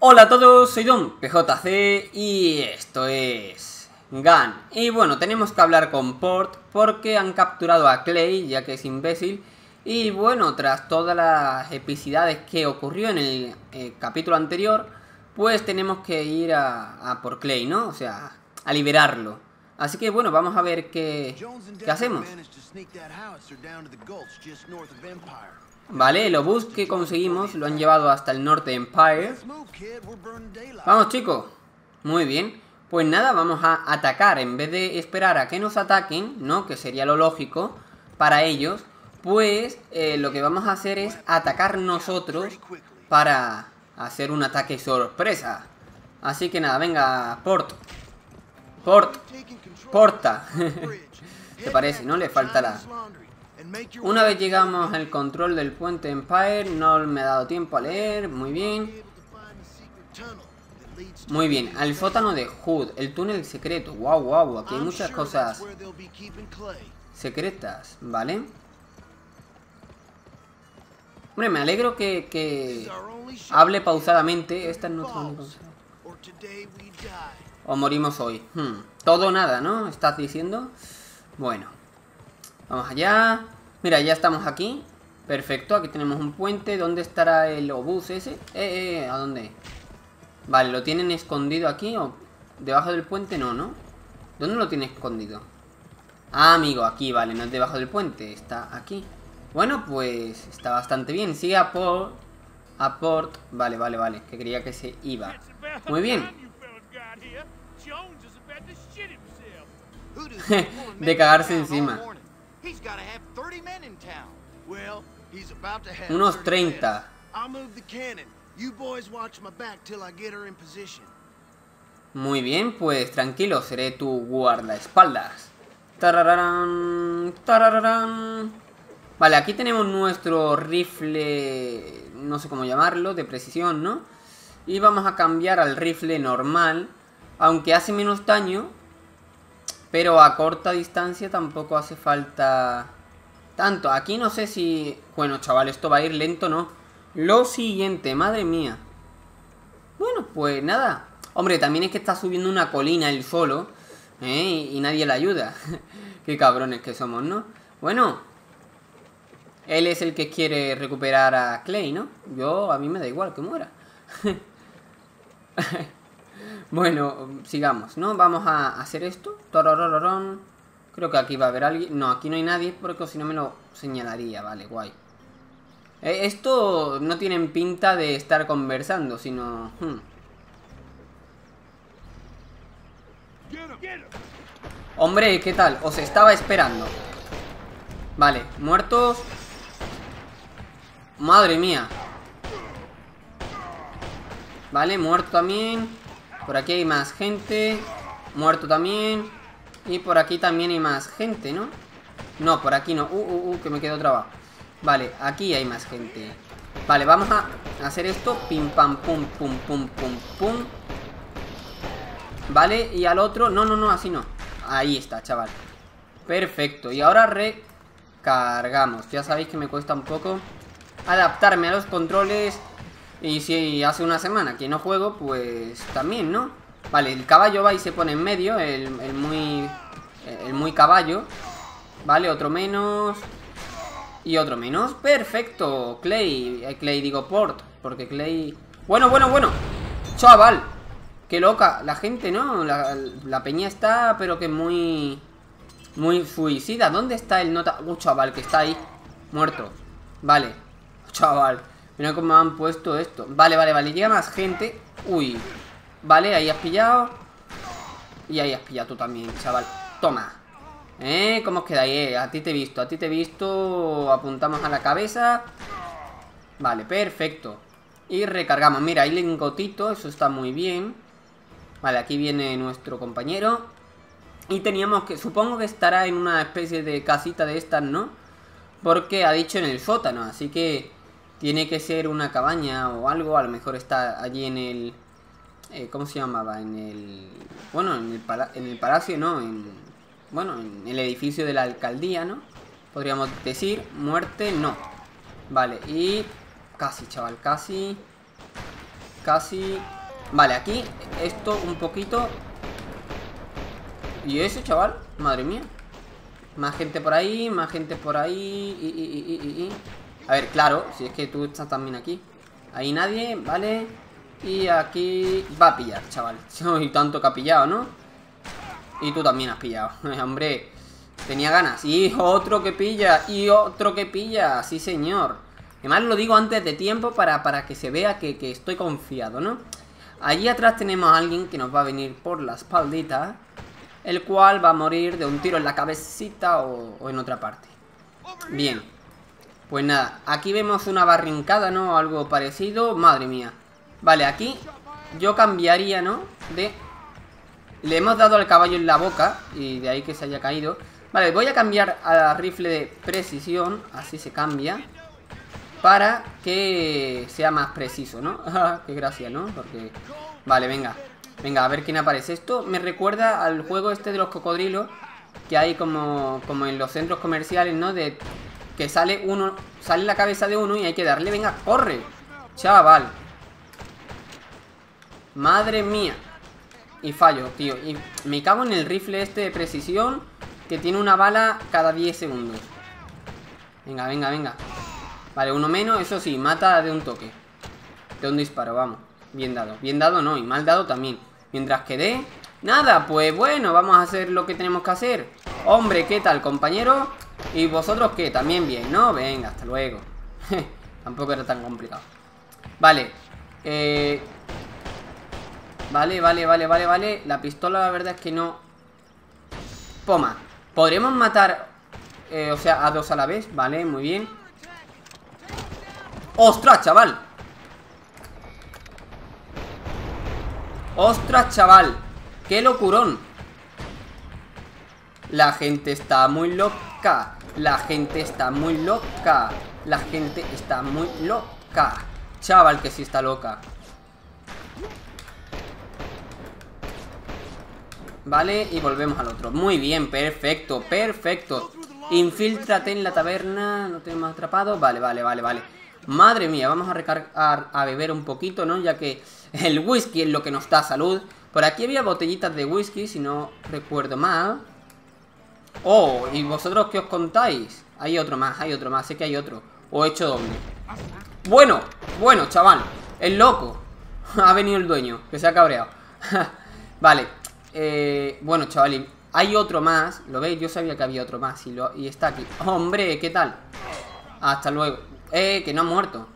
Hola a todos, soy Don PJC y esto es Gun. Y bueno, tenemos que hablar con Port porque han capturado a Clay, ya que es imbécil. Y bueno, tras todas las epicidades que ocurrió en el capítulo anterior, pues tenemos que ir a por Clay, ¿no? O sea, a liberarlo. Así que bueno, vamos a ver qué hacemos. Vale, el obús que conseguimos lo han llevado hasta el norte de Empire. Vamos, chicos. Muy bien. Pues nada, vamos a atacar. En vez de esperar a que nos ataquen, ¿no? Que sería lo lógico para ellos. Pues lo que vamos a hacer es atacar nosotros para hacer un ataque sorpresa. Así que nada, venga, Porta. ¿Te parece? ¿No? Le falta la... Una vez llegamos al control del puente Empire, no me ha dado tiempo a leer, muy bien. Muy bien, al sótano de Hood, el túnel secreto, wow, aquí hay muchas cosas secretas, ¿vale? Hombre, me alegro que hable pausadamente, esta es nuestra única opción. O morimos hoy, todo o nada, ¿no? ¿Estás diciendo? Bueno. Vamos allá. Mira, ya estamos aquí. Perfecto, aquí tenemos un puente. ¿Dónde estará el obús ese? ¿A dónde? Vale, ¿lo tienen escondido aquí? ¿O debajo del puente? No, ¿no? ¿Dónde lo tiene escondido? Ah, amigo, aquí, vale, no es debajo del puente. Está aquí. Bueno, pues está bastante bien. Sigue a Port. Vale, que creía que se iba. Muy bien. De cagarse encima. Unos 30. Muy bien, pues tranquilo, seré tu guardaespaldas. Tarararán. Vale, aquí tenemos nuestro rifle, no sé cómo llamarlo, de precisión, ¿no? Y vamos a cambiar al rifle normal, aunque hace menos daño. Pero a corta distancia tampoco hace falta tanto. Aquí no sé si... Bueno, chaval, esto va a ir lento, ¿no? Lo siguiente, madre mía. Bueno, pues nada. Hombre, también es que está subiendo una colina él solo, ¿eh? Y nadie le ayuda. Qué cabrones que somos, ¿no? Bueno. Él es el que quiere recuperar a Clay, ¿no? A mí me da igual que muera. Bueno, sigamos, ¿no? Vamos a hacer esto. Tororororón. Creo que aquí va a haber alguien. No, aquí no hay nadie porque si no me lo señalaría. Vale, guay. Esto no tienen pinta de estar conversando, sino... Hombre, ¿qué tal? Os estaba esperando. Vale, muertos. Madre mía. Vale, muerto también. Por aquí hay más gente. Muerto también. Y por aquí también hay más gente, ¿no? No, por aquí no. Que me quedo trabado. Vale, aquí hay más gente. Vale, vamos a hacer esto. Pim, pam, pum, pum, pum, pum, pum. Vale, y al otro. No, así no. Ahí está, chaval. Perfecto. Y ahora recargamos. Ya sabéis que me cuesta un poco adaptarme a los controles. Y si hace una semana que no juego, pues también, ¿no? Vale, el caballo va y se pone en medio, el muy caballo. Vale, otro menos. Y otro menos. Perfecto, Clay digo Port, porque Clay... Bueno. Chaval, qué loca la gente, ¿no? La peña está, pero que muy... muy suicida. ¿Dónde está el nota? Chaval, que está ahí, muerto. Vale, chaval. Mira cómo han puesto esto. Vale. Llega más gente. Uy. Vale, ahí has pillado. Y ahí has pillado tú también, chaval. Toma. ¿Cómo os quedáis? A ti te he visto. Apuntamos a la cabeza. Vale, perfecto. Y recargamos. Mira, hay lingotito. Eso está muy bien. Vale, aquí viene nuestro compañero. Y teníamos que... Supongo que estará en una especie de casita de estas, ¿no? Porque ha dicho en el sótano. Así que... tiene que ser una cabaña o algo. A lo mejor está allí en el... ¿cómo se llamaba? En el palacio, ¿no? En el edificio de la alcaldía, ¿no? Podríamos decir. Muerte, no. Vale, y... casi, chaval, casi. Casi... Vale, aquí esto un poquito. ¿Y ese, chaval? Madre mía. Más gente por ahí, más gente por ahí. A ver, claro, si es que tú estás también aquí. Ahí nadie, vale. Y aquí... Va a pillar, chaval. Y tanto que ha pillado, ¿no? Y tú también has pillado. Hombre, tenía ganas. Y otro que pilla, y otro que pilla. Sí, señor. Además lo digo antes de tiempo para que se vea que estoy confiado, ¿no? Allí atrás tenemos a alguien que nos va a venir por la espaldita, el cual va a morir de un tiro en la cabecita o en otra parte. Bien. Pues nada, aquí vemos una barrincada, ¿no? Algo parecido. Madre mía. Vale, aquí yo cambiaría, ¿no? De... Le hemos dado al caballo en la boca y de ahí que se haya caído. Vale, voy a cambiar a rifle de precisión. Así se cambia, para que sea más preciso, ¿no? Qué gracia, ¿no? Porque... Vale, venga. Venga, a ver quién aparece. Esto me recuerda al juego este de los cocodrilos que hay como en los centros comerciales, ¿no? De que sale uno, sale la cabeza de uno y hay que darle. Venga, corre, chaval. Madre mía. Y fallo, tío. Y me cago en el rifle este de precisión que tiene una bala cada 10 segundos. Venga, venga, venga. Vale, uno menos, eso sí, mata de un toque. De un disparo, vamos. Bien dado. Bien dado no, y mal dado también. Mientras que dé... Nada, pues bueno, vamos a hacer lo que tenemos que hacer. Hombre, ¿qué tal, compañero? ¿Y vosotros qué? También bien, ¿no? Venga, hasta luego. Tampoco era tan complicado. Vale. Vale. La pistola la verdad es que no... Poma. ¿Podremos matar... o sea, a dos a la vez? Vale, muy bien. ¡Ostras, chaval! ¡Ostras, chaval! ¡Qué locurón! La gente está muy loca. La gente está muy loca. La gente está muy loca. Chaval, que sí está loca. Vale, y volvemos al otro. Muy bien, perfecto, perfecto. Infíltrate en la taberna. No te hemos atrapado. Vale. Madre mía, vamos a recargar, a beber un poquito, ¿no? Ya que el whisky es lo que nos da salud. Por aquí había botellitas de whisky, si no recuerdo mal. Oh, ¿y vosotros qué os contáis? Hay otro más, sé que hay otro. O he hecho doble. Bueno, chaval. El loco. Ha venido el dueño, que se ha cabreado. Vale. Bueno, chaval, hay otro más. ¿Lo veis? Yo sabía que había otro más y está aquí. Hombre, ¿qué tal? Hasta luego. Que no ha muerto.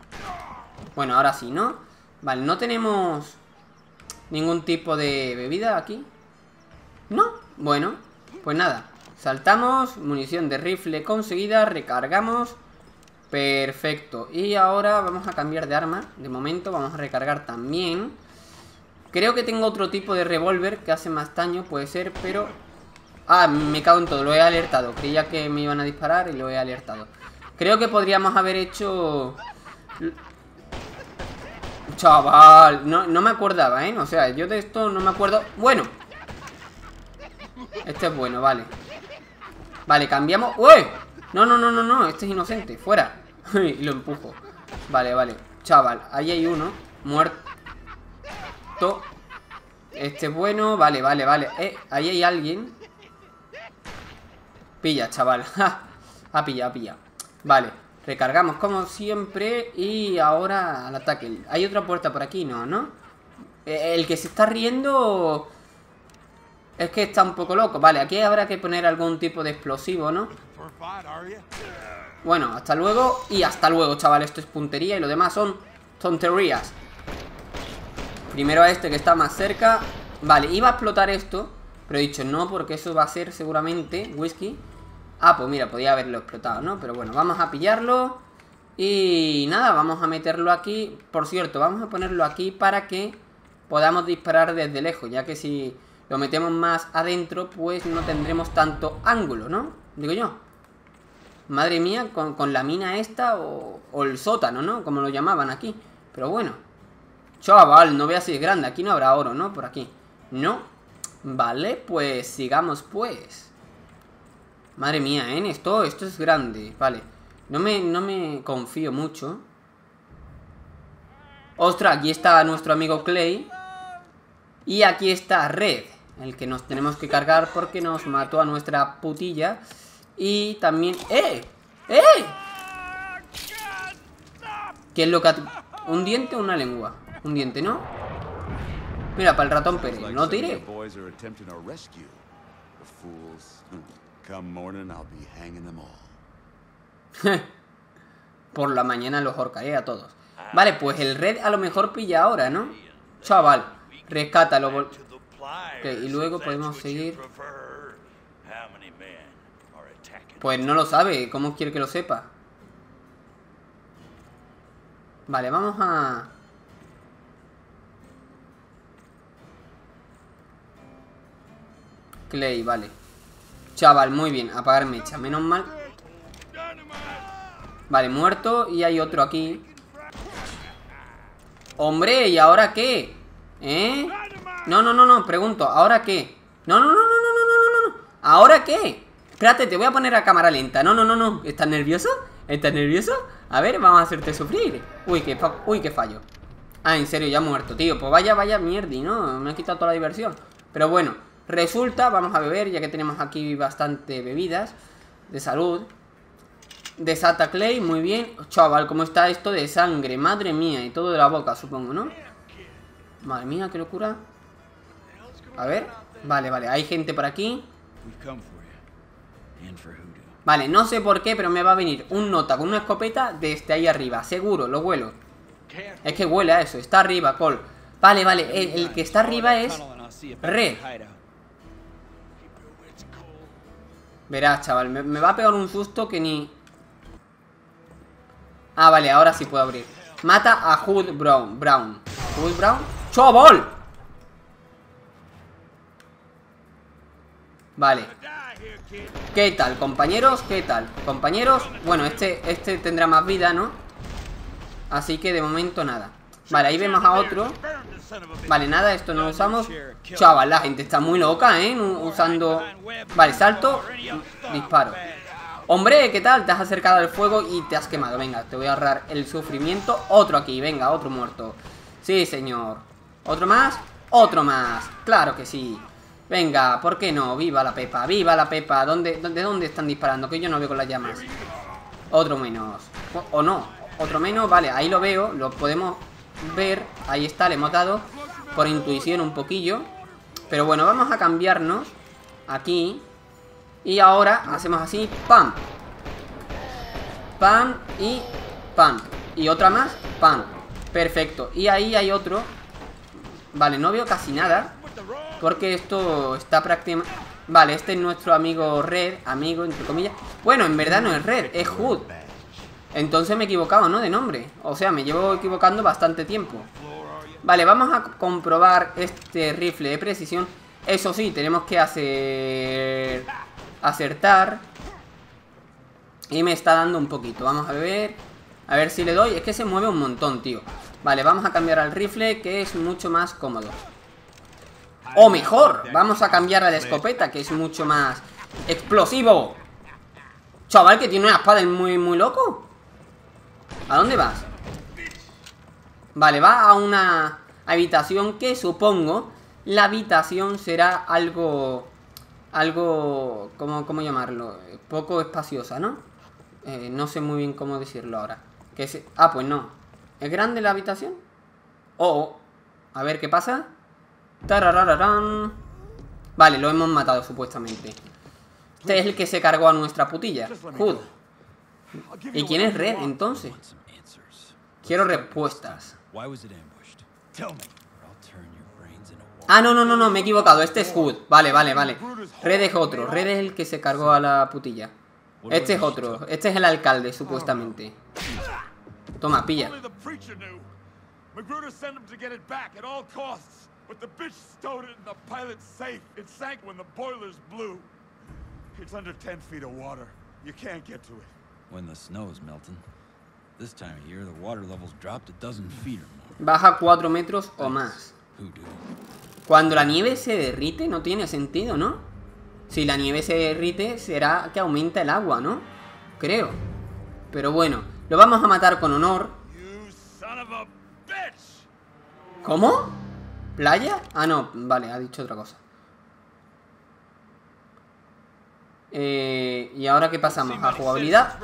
Bueno, ahora sí, ¿no? Vale, no tenemos ningún tipo de bebida aquí. ¿No? Bueno, pues nada. Saltamos, munición de rifle conseguida, recargamos. Perfecto. Y ahora vamos a cambiar de arma. De momento vamos a recargar también. Creo que tengo otro tipo de revólver que hace más daño, puede ser, pero... Ah, me cago en todo, lo he alertado. Creía que me iban a disparar y lo he alertado. Creo que podríamos haber hecho... Chaval, no me acordaba, ¿eh? O sea, yo de esto no me acuerdo... Bueno. Este es bueno, vale. Vale, cambiamos... ¡Uy! No, este es inocente, fuera. Y lo empujo. Vale. Chaval, ahí hay uno. Muerto. Este es bueno, vale. Ahí hay alguien. Pilla, chaval. Ha pillado. Vale, recargamos como siempre. Y ahora al ataque. Hay otra puerta por aquí, ¿no? El que se está riendo es que está un poco loco. Vale, aquí habrá que poner algún tipo de explosivo, ¿no? Bueno, hasta luego. Y hasta luego, chaval, esto es puntería. Y lo demás son tonterías. Primero a este que está más cerca. Vale, iba a explotar esto, pero he dicho no, porque eso va a ser seguramente whisky. Ah, pues mira, podía haberlo explotado, ¿no? Pero bueno, vamos a pillarlo. Y nada, vamos a meterlo aquí. Por cierto, vamos a ponerlo aquí para que podamos disparar desde lejos, ya que si lo metemos más adentro, pues no tendremos tanto ángulo, ¿no? Digo yo. Madre mía, con la mina esta o el sótano, ¿no? Como lo llamaban aquí. Pero bueno. Chaval, no veas si es grande. Aquí no habrá oro, ¿no? Por aquí. No. Vale, pues sigamos pues. Madre mía, ¿eh? Esto es grande. Vale, no me confío mucho. Ostras, aquí está nuestro amigo Clay. Y aquí está Red, el que nos tenemos que cargar porque nos mató a nuestra putilla. Y también... ¡Eh! ¡Eh! ¿Qué es lo que ha... ¿Un diente o una lengua? Un diente, ¿no? Mira, para el ratón Pérez, no tire. Por la mañana los ahorcaré a todos. Vale, pues el Red a lo mejor pilla ahora, ¿no? Chaval, rescátalo. Ok, y luego podemos seguir. Pues no lo sabe, ¿cómo quiere que lo sepa? Vale, vamos a... Clay, vale. Chaval, muy bien, apagar mecha, menos mal. Vale, muerto y hay otro aquí. Hombre, ¿y ahora qué? ¿Eh? No, no, no, no, pregunto, ¿ahora qué? No, no, no, no, no, no, no, no. ¿Ahora qué? Espérate, te voy a poner a cámara lenta. No, no, no, no. ¿Estás nervioso? ¿Estás nervioso? A ver, vamos a hacerte sufrir. Uy, qué fallo. Ah, en serio, ya ha muerto, tío. Pues vaya, vaya mierda, ¿no? Me ha quitado toda la diversión. Pero bueno, resulta, vamos a beber, ya que tenemos aquí bastante bebidas de salud. Desata Clay, muy bien. Chaval, ¿cómo está esto de sangre? Madre mía, y todo de la boca, supongo, ¿no? Madre mía, qué locura. A ver, vale, vale, hay gente por aquí. Vale, no sé por qué, pero me va a venir un nota con una escopeta desde ahí arriba. Seguro, lo huelo. Es que huele a eso, está arriba, Cole. Vale, vale, el que está arriba es Red. Verás, chaval, me va a pegar un susto que ni... Ah, vale, ahora sí puedo abrir. Mata a Hood Brown. Hood Brown. ¡Chaval! Vale. ¿Qué tal, compañeros? ¿Qué tal, compañeros? Bueno, este tendrá más vida, ¿no? Así que de momento nada. Vale, ahí vemos a otro. Vale, nada, esto no lo usamos. Chaval, la gente está muy loca, ¿eh? Usando... Vale, salto. Disparo. Hombre, ¿qué tal? Te has acercado al fuego y te has quemado. Venga, te voy a ahorrar el sufrimiento. Otro aquí, venga, otro muerto. Sí, señor. ¿Otro más? Otro más. Claro que sí. Venga, ¿por qué no? Viva la Pepa, viva la Pepa. ¿Dónde están disparando? Que yo no veo con las llamas. Otro menos. O no, otro menos, vale, ahí lo veo. Lo podemos ver, ahí está, le hemos dado por intuición un poquillo. Pero bueno, vamos a cambiarnos aquí. Y ahora hacemos así, pam. Pam y pam. Y otra más, pam. Perfecto, y ahí hay otro. Vale, no veo casi nada porque esto está prácticamente... Vale, este es nuestro amigo Red. Amigo, entre comillas. Bueno, en verdad no es Red, es Hood. Entonces me he equivocado, ¿no? De nombre. O sea, me llevo equivocando bastante tiempo. Vale, vamos a comprobar este rifle de precisión. Eso sí, tenemos que hacer... acertar. Y me está dando un poquito. Vamos a ver. A ver si le doy. Es que se mueve un montón, tío. Vale, vamos a cambiar al rifle, que es mucho más cómodo. O mejor, vamos a cambiar a la escopeta, que es mucho más explosivo. Chaval, que tiene una espada, es muy, muy loco. ¿A dónde vas? Vale, va a una habitación que supongo la habitación será algo... Algo... ¿Cómo llamarlo? Poco espaciosa, ¿no? No sé muy bien cómo decirlo ahora. Que es... Ah, pues no. ¿Es grande la habitación? Oh, oh. A ver, ¿qué pasa? Tararararán. Vale, lo hemos matado supuestamente. Este es el que se cargó a nuestra putilla, Hood. ¿Y quién es Red entonces? Quiero respuestas. Ah, no, no, no, no, me he equivocado. Este es Hood. Vale, vale, vale. Red es otro. Red es el que se cargó a la putilla. Este es otro. Este es el alcalde, supuestamente. Toma, pilla. But the bitch stowed it in the pilot's safe. It sank when the boilers blew. It's under 10 feet of water. You can't get to it. When the snow is melting. This time of year the water levels dropped a dozen feet or more. Baja 4 metros o más. Cuando la nieve se derrite no tiene sentido, ¿no? Si la nieve se derrite será que aumenta el agua, ¿no? Creo. Pero bueno, lo vamos a matar con honor. You son of a bitch. ¿Cómo? ¿Playa? Ah, no, vale, ha dicho otra cosa. ¿Y ahora qué pasamos? ¿A jugabilidad?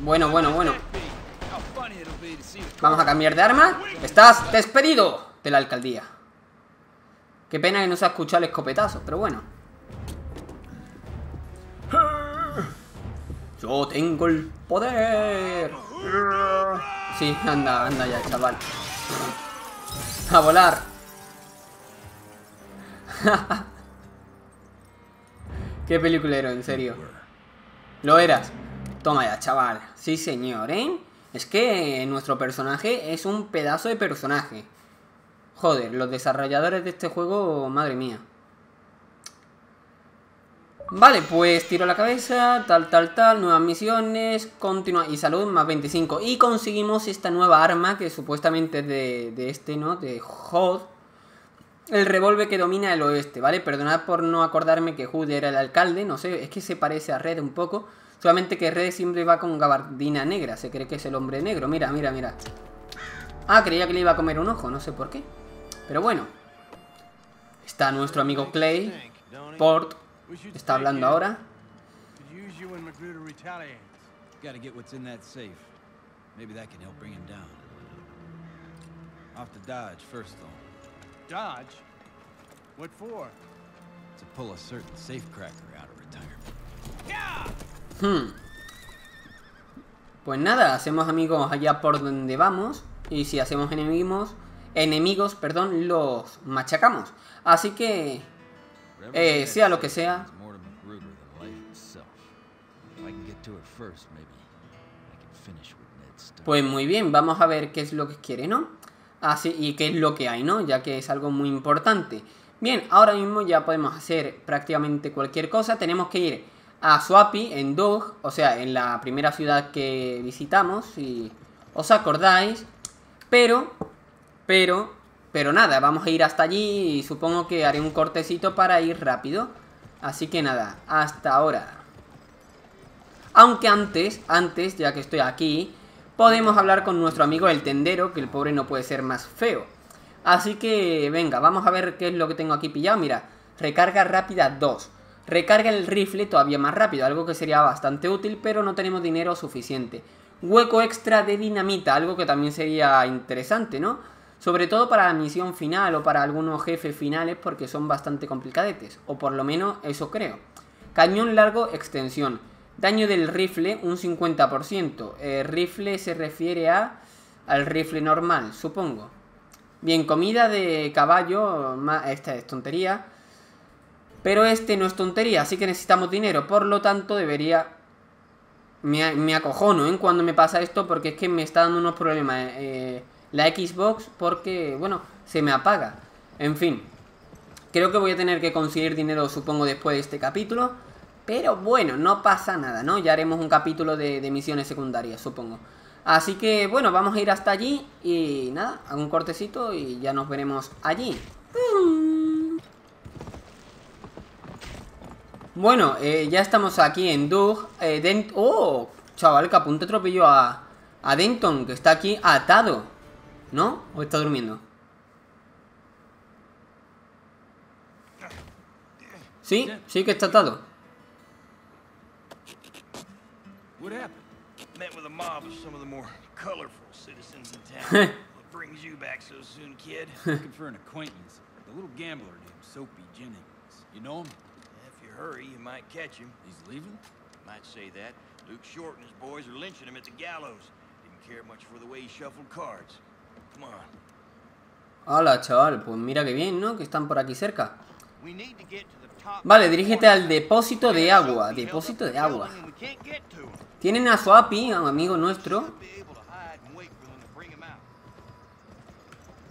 Bueno. Vamos a cambiar de arma. ¡Estás despedido de la alcaldía! Qué pena que no se ha escuchado el escopetazo, pero bueno. Yo tengo el poder. Sí, anda ya, chaval. A volar. Qué peliculero, en serio. Lo eras. Toma ya, chaval. Sí, señor, ¿eh? Es que nuestro personaje es un pedazo de personaje. Joder, los desarrolladores de este juego, madre mía. Vale, pues tiro la cabeza, tal, nuevas misiones, continúa y salud más 25. Y conseguimos esta nueva arma que supuestamente es de este, ¿no? De Hood. El revólver que domina el oeste, ¿vale? Perdonad por no acordarme que Hood era el alcalde, no sé, es que se parece a Red un poco. Solamente que Red siempre va con gabardina negra, se cree que es el hombre negro, mira. Ah, creía que le iba a comer un ojo, no sé por qué. Pero bueno. Está nuestro amigo Clay, Port. Está hablando ahora. Pues nada, hacemos amigos allá por donde vamos. Y si hacemos enemigos, los machacamos. Así que... sea lo que sea. Pues muy bien, vamos a ver qué es lo que quiere, ¿no? Así, y qué es lo que hay, ¿no? Ya que es algo muy importante. Bien, ahora mismo ya podemos hacer prácticamente cualquier cosa. Tenemos que ir a Swapi, en Doge, o sea, en la primera ciudad que visitamos, si os acordáis. Pero nada, vamos a ir hasta allí y supongo que haré un cortecito para ir rápido. Así que nada, hasta ahora. Aunque antes, ya que estoy aquí, podemos hablar con nuestro amigo el tendero, que el pobre no puede ser más feo. Así que venga, vamos a ver qué es lo que tengo aquí pillado. Mira, recarga rápida 2. Recarga el rifle todavía más rápido, algo que sería bastante útil, pero no tenemos dinero suficiente. Hueco extra de dinamita, algo que también sería interesante, ¿no? Sobre todo para la misión final o para algunos jefes finales porque son bastante complicadetes. O por lo menos eso creo. Cañón largo, extensión. Daño del rifle, un 50%. Rifle se refiere al rifle normal, supongo. Bien, comida de caballo. Esta es tontería. Pero este no es tontería, así que necesitamos dinero. Por lo tanto debería... Me acojono, ¿eh? Cuando me pasa esto porque es que me está dando unos problemas... la Xbox porque, bueno, se me apaga. En fin, creo que voy a tener que conseguir dinero, supongo, después de este capítulo. Pero bueno, no pasa nada, ¿no? Ya haremos un capítulo de misiones secundarias, supongo. Así que, bueno, vamos a ir hasta allí. Y nada, hago un cortecito y ya nos veremos allí. Bueno, ya estamos aquí en Doug. ¡Oh! Chaval, que apunte atropelló a Denton, que está aquí atado. ¿No? ¿O está durmiendo? Sí, sí que está atado. Hola, chaval, pues mira que bien, ¿no? Que están por aquí cerca. Vale, dirígete al depósito de agua. Tienen a Swapi, un amigo nuestro.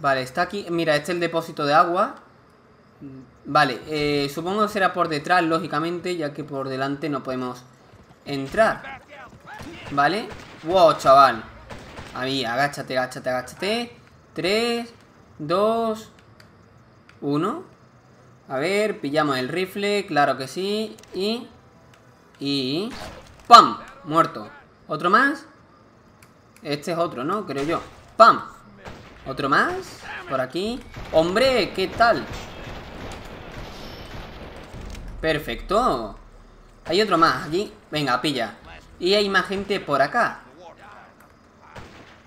Vale, está aquí. Mira, este es el depósito de agua. Vale, supongo que será por detrás, lógicamente, ya que por delante no podemos entrar. Vale. Wow, chaval. Ahí, agáchate. 3, 2, 1. A ver, pillamos el rifle, claro que sí. Y... ¡Pam! Muerto. ¿Otro más? Este es otro, ¿no? Creo yo. ¡Pam! Otro más, por aquí. ¡Hombre! ¿Qué tal? ¡Perfecto! Hay otro más aquí. Venga, pilla. Y hay más gente por acá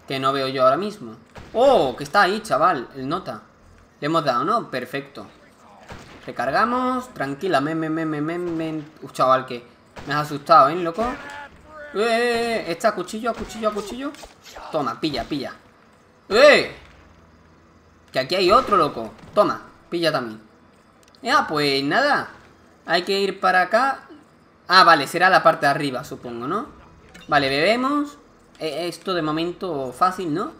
que no veo yo ahora mismo. ¡Oh! Que está ahí, chaval. El nota. Le hemos dado, ¿no? Perfecto. Recargamos. Tranquila. Uf, chaval, que me has asustado, ¿eh, loco? Está a cuchillo. Toma, pilla. Que aquí hay otro, loco. Toma, pilla también. Ya, pues nada. Hay que ir para acá. Ah, vale, será la parte de arriba, supongo, ¿no? Vale, bebemos. Esto de momento fácil, ¿no?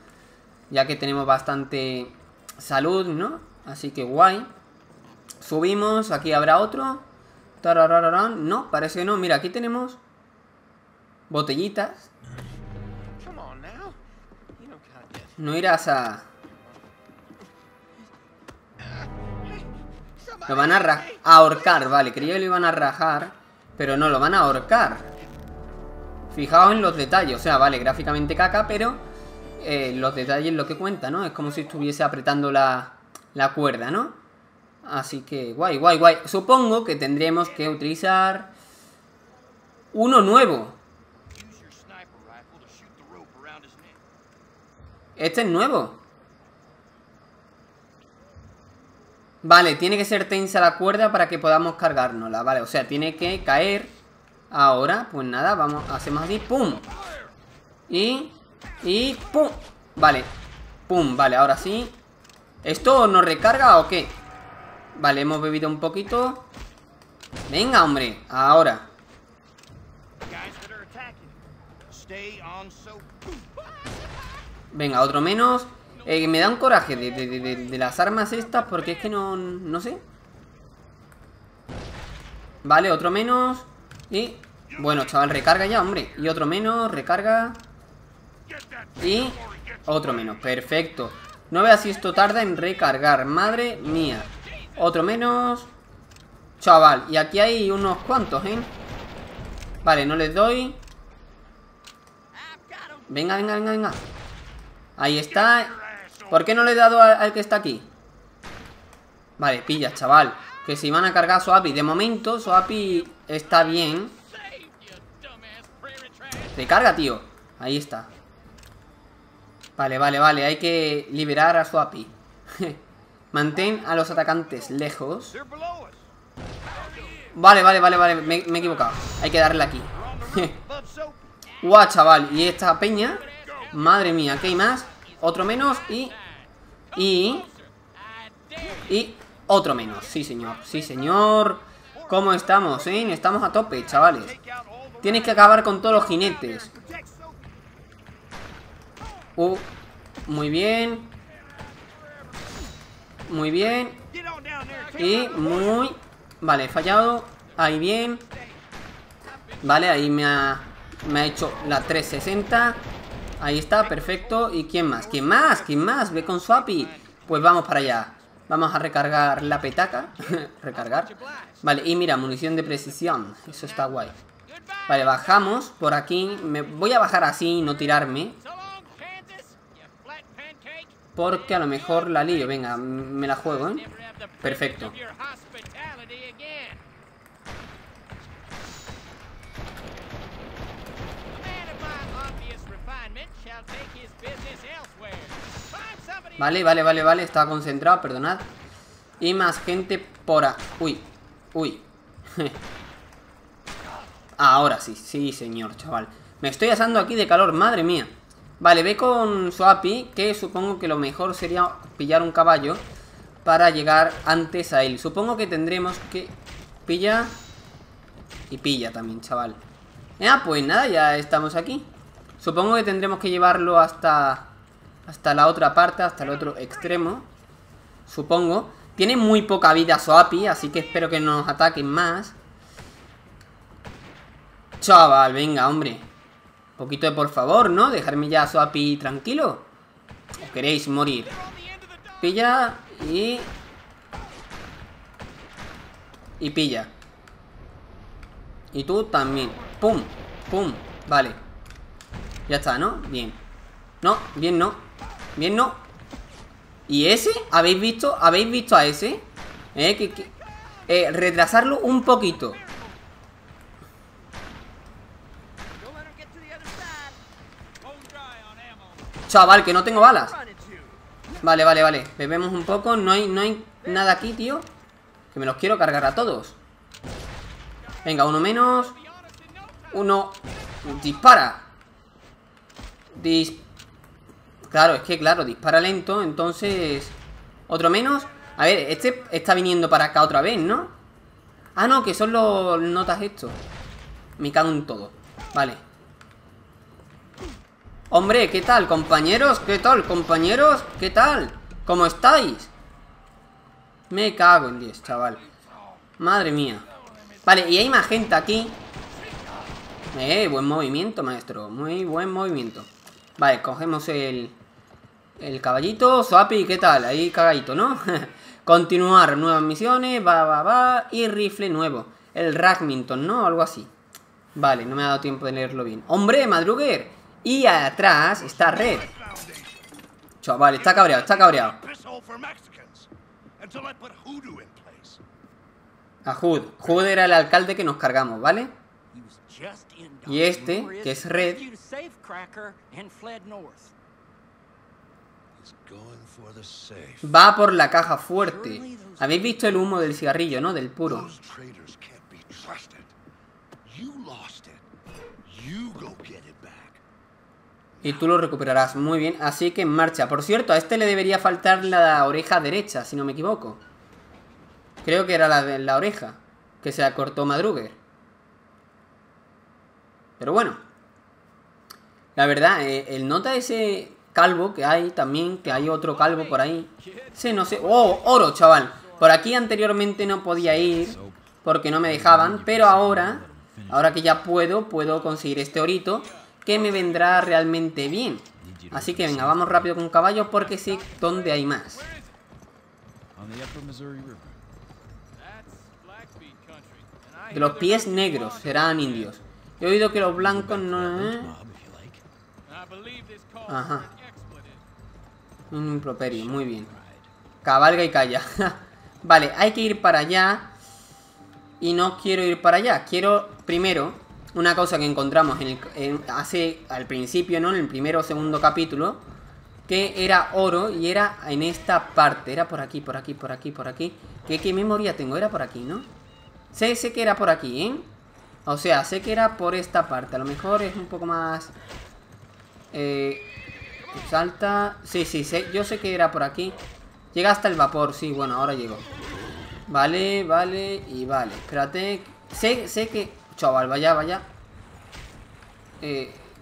Ya que tenemos bastante salud, ¿no? Así que guay. Subimos, aquí habrá otro. No, parece que no. Mira, aquí tenemos botellitas. No irás a... Lo van a ahorcar, vale. Creía que lo iban a rajar, pero no, lo van a ahorcar. Fijaos en los detalles. O sea, vale, gráficamente caca, pero los detalles lo que cuenta, ¿no? Es como si estuviese apretando la cuerda, ¿no? Así que guay. Supongo que tendremos que utilizar uno nuevo. Este es nuevo. Vale, tiene que ser tensa la cuerda para que podamos cargárnosla. Vale, o sea, tiene que caer. Ahora, pues nada, vamos, hacemos así. ¡Pum! Y ¡pum! Vale. ¡Pum! Vale, ahora sí. ¿Esto nos recarga o qué? Vale, hemos bebido un poquito. Venga, hombre, ahora. Venga, otro menos. Me da un coraje de las armas estas, porque es que no sé. Vale, otro menos. Y bueno, chaval, recarga ya, hombre. Y otro menos, recarga. Y otro menos, perfecto. No veas si esto tarda en recargar. Madre mía. Otro menos. Chaval, y aquí hay unos cuantos, ¿eh? Vale, no les doy. Venga. Ahí está. ¿Por qué no le he dado al que está aquí? Vale, pilla, chaval. Que si van a cargar a Swapi. De momento, Swapi está bien. Recarga, tío. Ahí está. Vale. Hay que liberar a Swapi. Mantén a los atacantes lejos. Vale. Me he equivocado. Hay que darle aquí. Guau, chaval. Y esta peña... Madre mía, aquí hay más. Otro menos y otro menos. Sí, señor. ¿Cómo estamos, eh? Estamos a tope, chavales. Tienes que acabar con todos los jinetes. Muy bien. Muy bien. Vale, he fallado. Ahí bien. Vale, ahí me ha hecho la 360. Ahí está, perfecto. ¿Y quién más? ¿Quién más? Ve con Swapi. Pues vamos para allá. Vamos a recargar la petaca. Recargar. Vale, y mira, munición de precisión. Eso está guay. Vale, bajamos por aquí. Me voy a bajar así y no tirarme, porque a lo mejor la lío. Venga, me la juego, ¿eh? Perfecto. Vale, estaba concentrado, perdonad. Y más gente por ahí. Uy. Ahora sí, señor, chaval. Me estoy asando aquí de calor, madre mía. Vale, ve con Swapi, que supongo que lo mejor sería pillar un caballo para llegar antes a él. Supongo que tendremos que... Pilla. Y pilla también, chaval. Pues nada, ya estamos aquí. Supongo que tendremos que llevarlo hasta la otra parte, hasta el otro extremo. Supongo. Tiene muy poca vida Swapi, así que espero que no nos ataquen más. Chaval, venga, hombre. Un poquito de por favor, ¿no? Dejarme ya a Swapi tranquilo. ¿O queréis morir? Pilla y pilla. Y tú también. Pum. Vale. Ya está, ¿no? Bien. No. ¿Y ese? ¿Habéis visto? ¿Habéis visto a ese? Retrasarlo un poquito. Chaval, que no tengo balas. Vale, vale, vale. Bebemos un poco. No hay nada aquí, tío. Que me los quiero cargar a todos. Venga, uno menos. Uno. Dispara. Claro, es que claro, dispara lento. Entonces... Otro menos. A ver, este está viniendo para acá otra vez, ¿no? Ah, no, que son los notas estos. Me cago en todo. Vale. Hombre, ¿qué tal, compañeros? ¿Qué tal, compañeros? ¿Qué tal? ¿Cómo estáis? Me cago en 10, chaval. Madre mía. Vale, y hay más gente aquí. Buen movimiento, maestro. Muy buen movimiento. Vale, cogemos el caballito. Swapi, ¿qué tal? Ahí cagadito, ¿no? Continuar, nuevas misiones. Y rifle nuevo. El Ragminton, ¿no? Algo así. Vale, no me ha dado tiempo de leerlo bien. ¡Hombre, madruguer! Y atrás está Red. Chaval, está cabreado, está cabreado. A Hood. Hood era el alcalde que nos cargamos, ¿vale? Y este, que es Red, va por la caja fuerte. Habéis visto el humo del cigarrillo, ¿no? Del puro. Y tú lo recuperarás, muy bien, así que en marcha. Por cierto, a este le debería faltar la oreja derecha, si no me equivoco. Creo que era la oreja que se la cortó Madruguer. Pero bueno, la verdad, el nota ese calvo que hay también, que hay otro calvo por ahí. Sí, no sé. ¡Oh, oro, chaval! Por aquí anteriormente no podía ir porque no me dejaban, pero ahora que ya puedo conseguir este orito, que me vendrá realmente bien. Así que venga, vamos rápido con caballo, porque sí, ¿dónde hay más? De los pies negros, serán indios. He oído que los blancos no... Ajá. Un improperio, muy bien. Cabalga y calla. Vale, hay que ir para allá. Y no quiero ir para allá. Quiero primero... Una cosa que encontramos al principio, ¿no? En el primero o segundo capítulo, que era oro y era en esta parte. Era por aquí. ¿Qué memoria tengo? Era por aquí, ¿no? Sé que era por aquí, ¿eh? O sea, sé que era por esta parte. A lo mejor es un poco más... salta... Sí, yo sé que era por aquí. Llega hasta el vapor, sí, bueno, ahora llego. Vale. Espérate. Sé que... Chaval, vaya.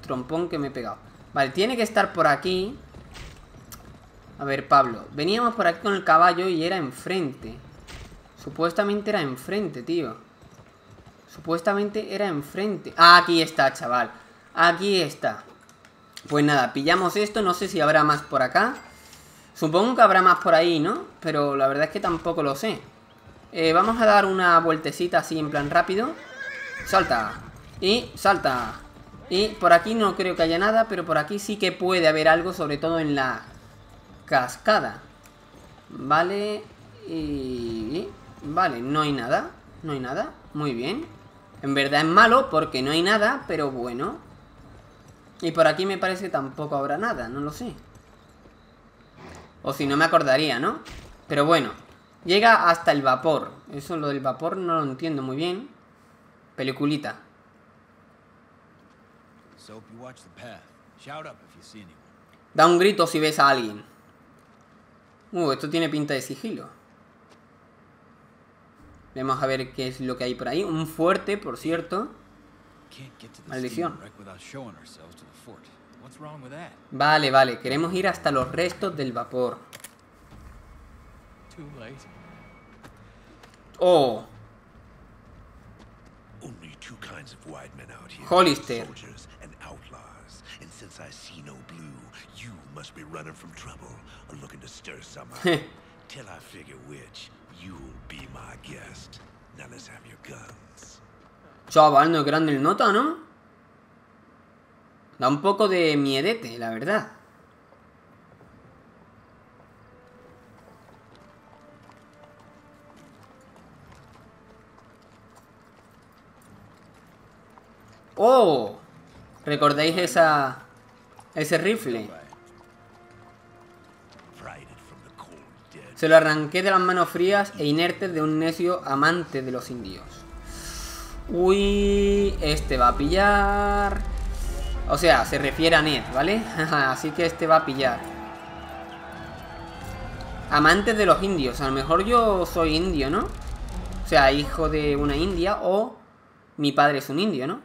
Trompón que me he pegado. Vale, tiene que estar por aquí. A ver, Pablo. Veníamos por aquí con el caballo y era enfrente. Supuestamente era enfrente, tío. Ah, aquí está, chaval. Aquí está. Pues nada, pillamos esto. No sé si habrá más por acá. Supongo que habrá más por ahí, ¿no? Pero la verdad es que tampoco lo sé. Vamos a dar una vueltecita así en plan rápido. Salta. Y por aquí no creo que haya nada, pero por aquí sí que puede haber algo, sobre todo en la cascada. Vale. Y... Vale, no hay nada. Muy bien. En verdad es malo porque no hay nada, pero bueno. Y por aquí me parece que tampoco habrá nada, no lo sé. O si no me acordaría, ¿no? Pero bueno. Llega hasta el vapor. Eso lo del vapor no lo entiendo muy bien. Peliculita. Da un grito si ves a alguien. Esto tiene pinta de sigilo. Vamos a ver qué es lo que hay por ahí. Un fuerte, por cierto. Maldición. Vale. Queremos ir hasta los restos del vapor. Oh. Hollister. Chaval, no es grande el nota, ¿no? Da un poco de miedete, la verdad. ¡Oh! ¿Recordáis ese rifle? Se lo arranqué de las manos frías e inertes de un necio amante de los indios. Uy, este va a pillar. O sea, se refiere a Ned, ¿vale? Así que este va a pillar. Amantes de los indios. A lo mejor yo soy indio, ¿no? O sea, hijo de una india o mi padre es un indio, ¿no?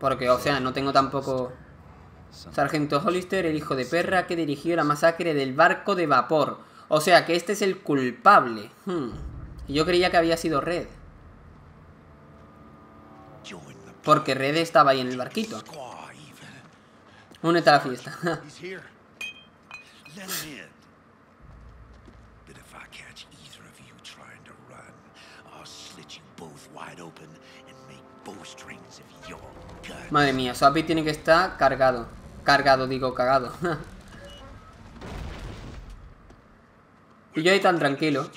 Porque, o sea, no tengo tampoco... Sargento Hollister, el hijo de perra que dirigió la masacre del barco de vapor. O sea, que este es el culpable. Yo creía que había sido Red. Porque Red estaba ahí en el barquito. Únete a la fiesta. Madre mía, Swapi tiene que estar cargado. Cargado, digo, cagado. Y yo ahí tan tranquilo.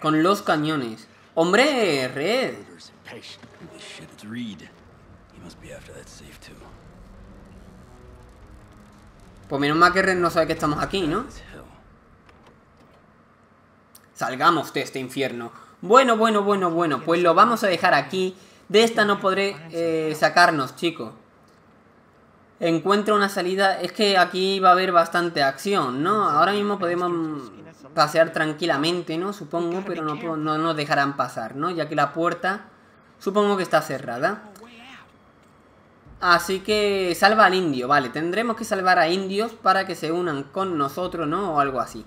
Con los cañones. ¡Hombre, Red! Pues menos mal que Red no sabe que estamos aquí, ¿no? Salgamos de este infierno. Bueno, pues lo vamos a dejar aquí. De esta no podré sacarnos, chico. Encuentro una salida. Es que aquí va a haber bastante acción, ¿no? Ahora mismo podemos pasear tranquilamente, ¿no? Supongo, pero no nos dejarán pasar, ¿no? Ya que la puerta, supongo que está cerrada. Así que salva al indio, vale. Tendremos que salvar a indios para que se unan con nosotros, ¿no? O algo así.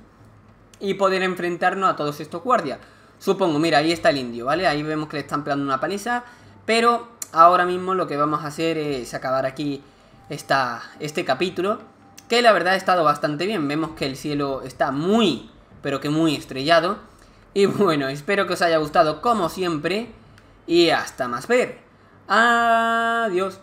Y poder enfrentarnos a todos estos guardias. Supongo, mira, ahí está el indio, ¿vale? Ahí vemos que le están pegando una paliza. Pero ahora mismo lo que vamos a hacer es acabar aquí este capítulo. Que la verdad ha estado bastante bien. Vemos que el cielo está muy, pero que muy estrellado. Y bueno, espero que os haya gustado como siempre. Y hasta más ver. Adiós.